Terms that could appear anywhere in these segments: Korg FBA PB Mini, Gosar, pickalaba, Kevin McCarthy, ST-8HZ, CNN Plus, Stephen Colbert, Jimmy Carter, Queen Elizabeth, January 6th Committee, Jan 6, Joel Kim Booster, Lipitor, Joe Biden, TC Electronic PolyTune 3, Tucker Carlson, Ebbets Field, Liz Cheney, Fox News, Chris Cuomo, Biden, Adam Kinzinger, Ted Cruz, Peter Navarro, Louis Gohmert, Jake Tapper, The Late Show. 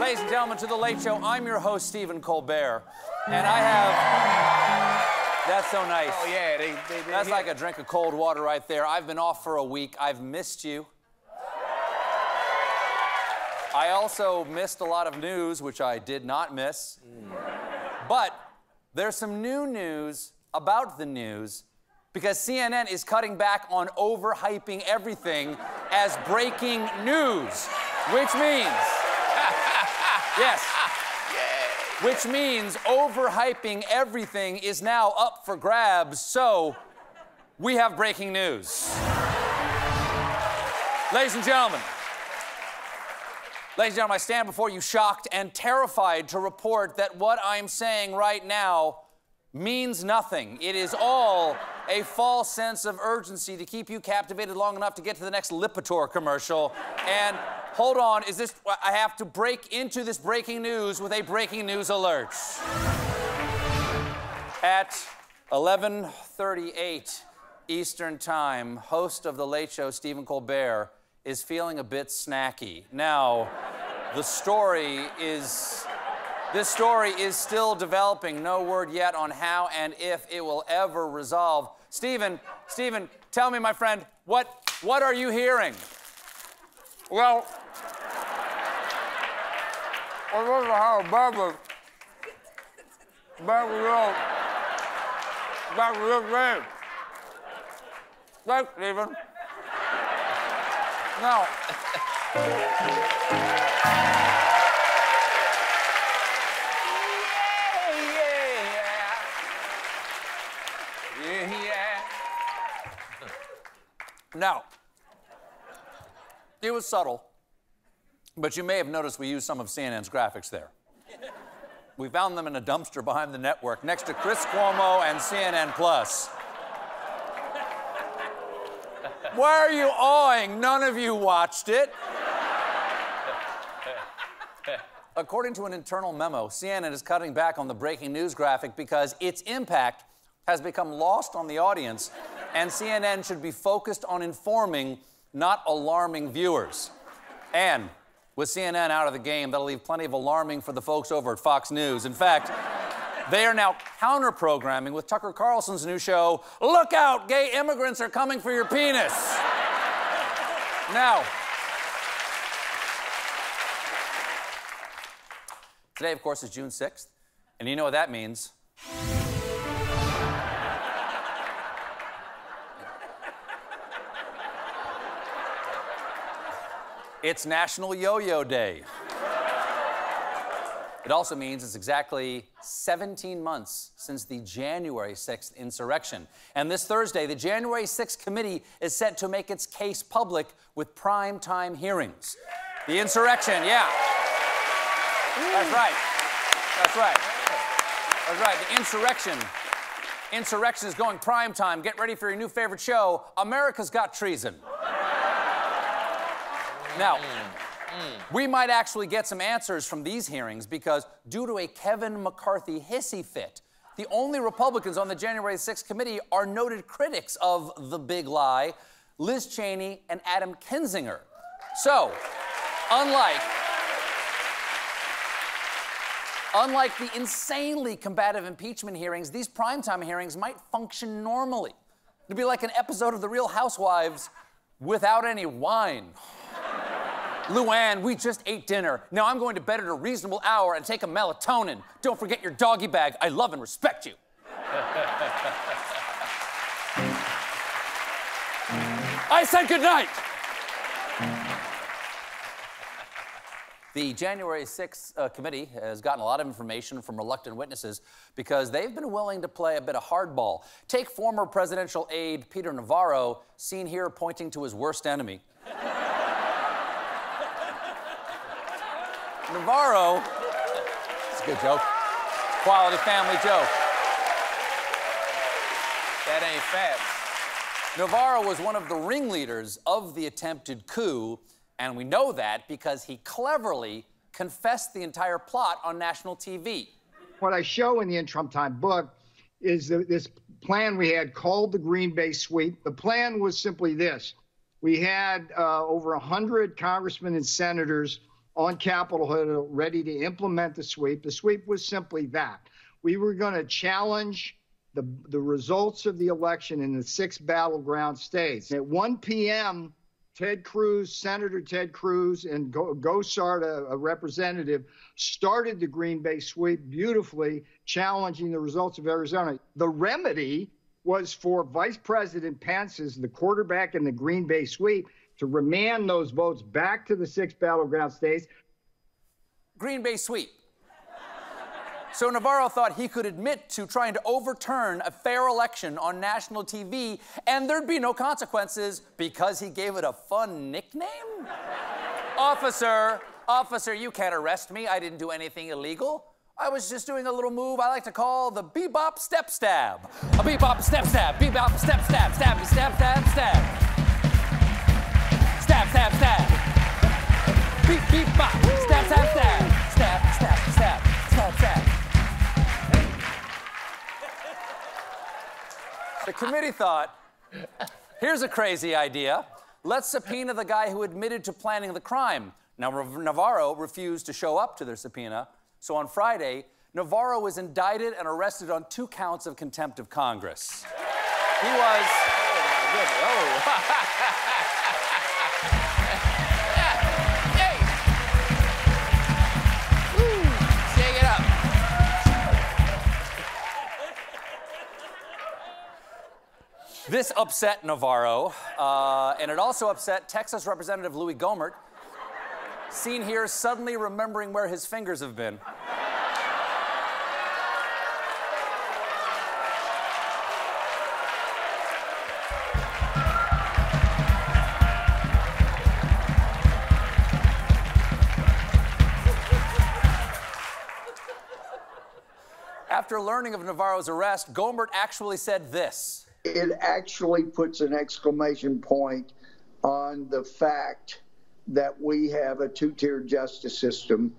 Ladies and gentlemen, to The Late Show, I'm your host, Stephen Colbert, and I have... That's so nice. Oh, yeah. That's like a drink of cold water right there. I've been off for a week. I've missed you. I also missed a lot of news, which I did not miss. But there's some new news about the news, because CNN is cutting back on overhyping everything as breaking news, which means... Yes. Yeah. Which means overhyping everything is now up for grabs, so we have breaking news. Ladies and gentlemen, I stand before you shocked and terrified to report that what I'm saying right now means nothing. It is all a false sense of urgency to keep you captivated long enough to get to the next Lipitor commercial. And hold on, is this... I have to break into this breaking news with a breaking news alert. At 11:38 Eastern Time, host of The Late Show, Stephen Colbert, is feeling a bit snacky. Now, this story is still developing. No word yet on how and if it will ever resolve. Stephen, tell me, my friend, what are you hearing? Well... I don't know how Bubba name. Thanks, Stephen. Now... Now, it was subtle, but you may have noticed we used some of CNN's graphics there. We found them in a dumpster behind the network next to Chris Cuomo and CNN Plus. Why are you awing? None of you watched it. According to an internal memo, CNN is cutting back on the breaking news graphic because its impact has become lost on the audience, and CNN should be focused on informing, not alarming viewers. And with CNN out of the game, that'll leave plenty of alarming for the folks over at Fox News. In fact, they are now counter-programming with Tucker Carlson's new show, Look Out! Gay Immigrants Are Coming for Your Penis! Now, today, of course, is June 6th, and you know what that means. It's National Yo-Yo Day. It also means it's exactly 17 months since the January 6th insurrection. And this Thursday, the January 6th Committee is set to make its case public with prime-time hearings. The insurrection, yeah. That's right. That's right. That's right, the insurrection. Insurrection is going prime-time. Get ready for your new favorite show, America's Got Treason. Now, we might actually get some answers from these hearings because, due to a Kevin McCarthy hissy fit, the only Republicans on the January 6th committee are noted critics of the big lie, Liz Cheney and Adam Kinzinger. So, unlike the insanely combative impeachment hearings, these primetime hearings might function normally. It'd be like an episode of The Real Housewives without any wine. Luann, we just ate dinner. Now I'm going to bed at a reasonable hour and take a melatonin. Don't forget your doggy bag. I love and respect you. I said goodnight. The January 6th committee has gotten a lot of information from reluctant witnesses because they've been willing to play a bit of hardball. Take former presidential aide Peter Navarro, seen here pointing to his worst enemy. Navarro, it's a good joke, quality family joke. That ain't fast. Navarro was one of the ringleaders of the attempted coup, and we know that because he cleverly confessed the entire plot on national TV. What I show in the In Trump Time book is this plan we had called the Green Bay Sweep. The plan was simply this. We had over 100 congressmen and senators on Capitol Hill ready to implement the sweep. The sweep was simply that. We were going to challenge the results of the election in the 6 battleground states. At 1 p.m., Ted Cruz, Senator Ted Cruz, and Gosar, a representative, started the Green Bay sweep beautifully, challenging the results of Arizona. The remedy was for Vice President Pence, as the quarterback in the Green Bay sweep, to remand those votes back to the 6 battleground states. Green Bay sweep. So Navarro thought he could admit to trying to overturn a fair election on national TV, and there'd be no consequences because he gave it a fun nickname? Officer, you can't arrest me. I didn't do anything illegal. I was just doing a little move I like to call the bebop step stab. A bebop step stab, bebop step stab, stabby stab stab stab. Stab, stab, stab. Beep, beep, bop. Stab, stab, stab. Stab, stab, stab. Stab, stab. The committee thought, here's a crazy idea. Let's subpoena the guy who admitted to planning the crime. Now, Navarro refused to show up to their subpoena, so on Friday, Navarro was indicted and arrested on 2 counts of contempt of Congress. He was... Oh, my goodness. Oh. This upset Navarro, and it also upset Texas Representative Louis Gohmert, seen here suddenly remembering where his fingers have been. After learning of Navarro's arrest, Gohmert actually said this. It actually puts an exclamation point on the fact that we have a 2-tier justice system.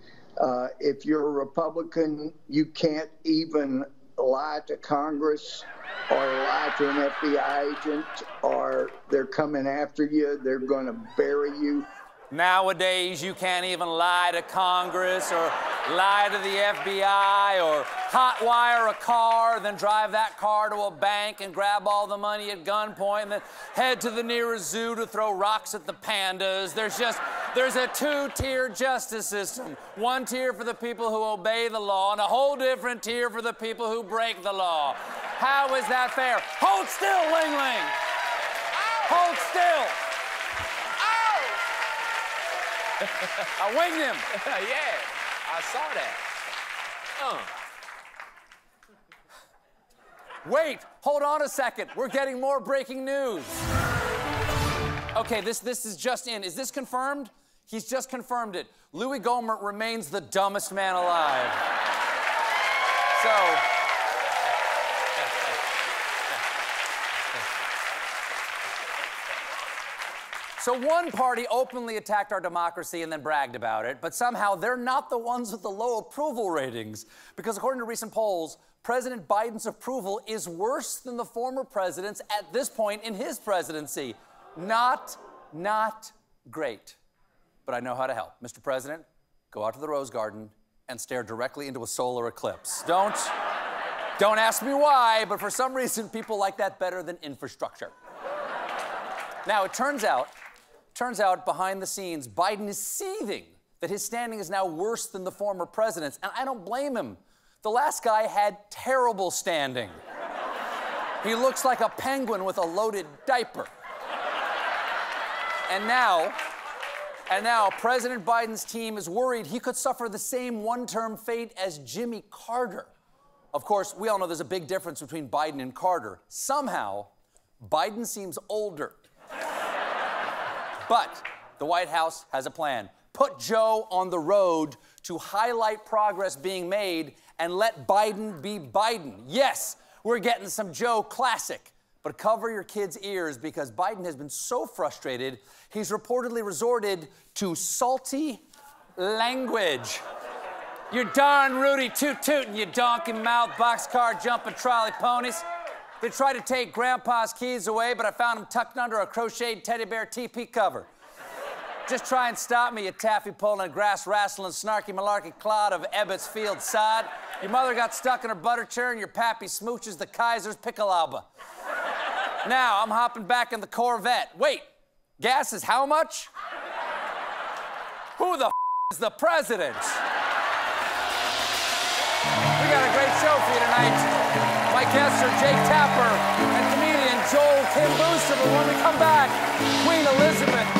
If you're a Republican, you can't even lie to Congress or lie to an FBI agent, or they're coming after you. They're going to bury you. Nowadays, you can't even lie to Congress or lie to the FBI or hotwire a car, then drive that car to a bank and grab all the money at gunpoint and then head to the nearest zoo to throw rocks at the pandas. There's a 2-tier justice system. 1 tier for the people who obey the law and a whole different tier for the people who break the law. How is that fair? Hold still, Ling Ling! Hold still! I winged him. Yeah, I saw that. Wait, hold on a second. We're getting more breaking news. Okay, this is just in. Is this confirmed? He's just confirmed it. Louis Gohmert remains the dumbest man alive. So... So one party openly attacked our democracy and then bragged about it, but somehow they're not the ones with the low approval ratings. Because according to recent polls, President Biden's approval is worse than the former president's at this point in his presidency. Not great. But I know how to help. Mr. President, go out to the Rose Garden and stare directly into a solar eclipse. Don't ask me why, but for some reason, people like that better than infrastructure. Now, it turns out, behind the scenes, Biden is seething that his standing is now worse than the former president's, and I don't blame him. The last guy had terrible standing. He looks like a penguin with a loaded diaper. And now, President Biden's team is worried he could suffer the same one-term fate as Jimmy Carter. Of course, we all know there's a big difference between Biden and Carter. Somehow, Biden seems older. But the White House has a plan. Put Joe on the road to highlight progress being made and let Biden be Biden. Yes, we're getting some Joe classic, but cover your kids' ears because Biden has been so frustrated, he's reportedly resorted to salty language. You're darn Rudy toot-tootin', you donkey-mouth, boxcar jumping trolley ponies. They tried to take Grandpa's keys away, but I found them tucked under a crocheted teddy bear TP cover. Just try and stop me, you taffy-pulling, grass-wrestling, snarky-malarky clod of Ebbets Field sod. Your mother got stuck in her butter chair and your pappy smooches the Kaiser's pickalaba. Now I'm hopping back in the Corvette. Wait, gas is how much? Who the f*** is the president? We got a great show for you tonight. My guests are Jake Tapper and comedian Joel Kim Booster. But when we come back, Queen Elizabeth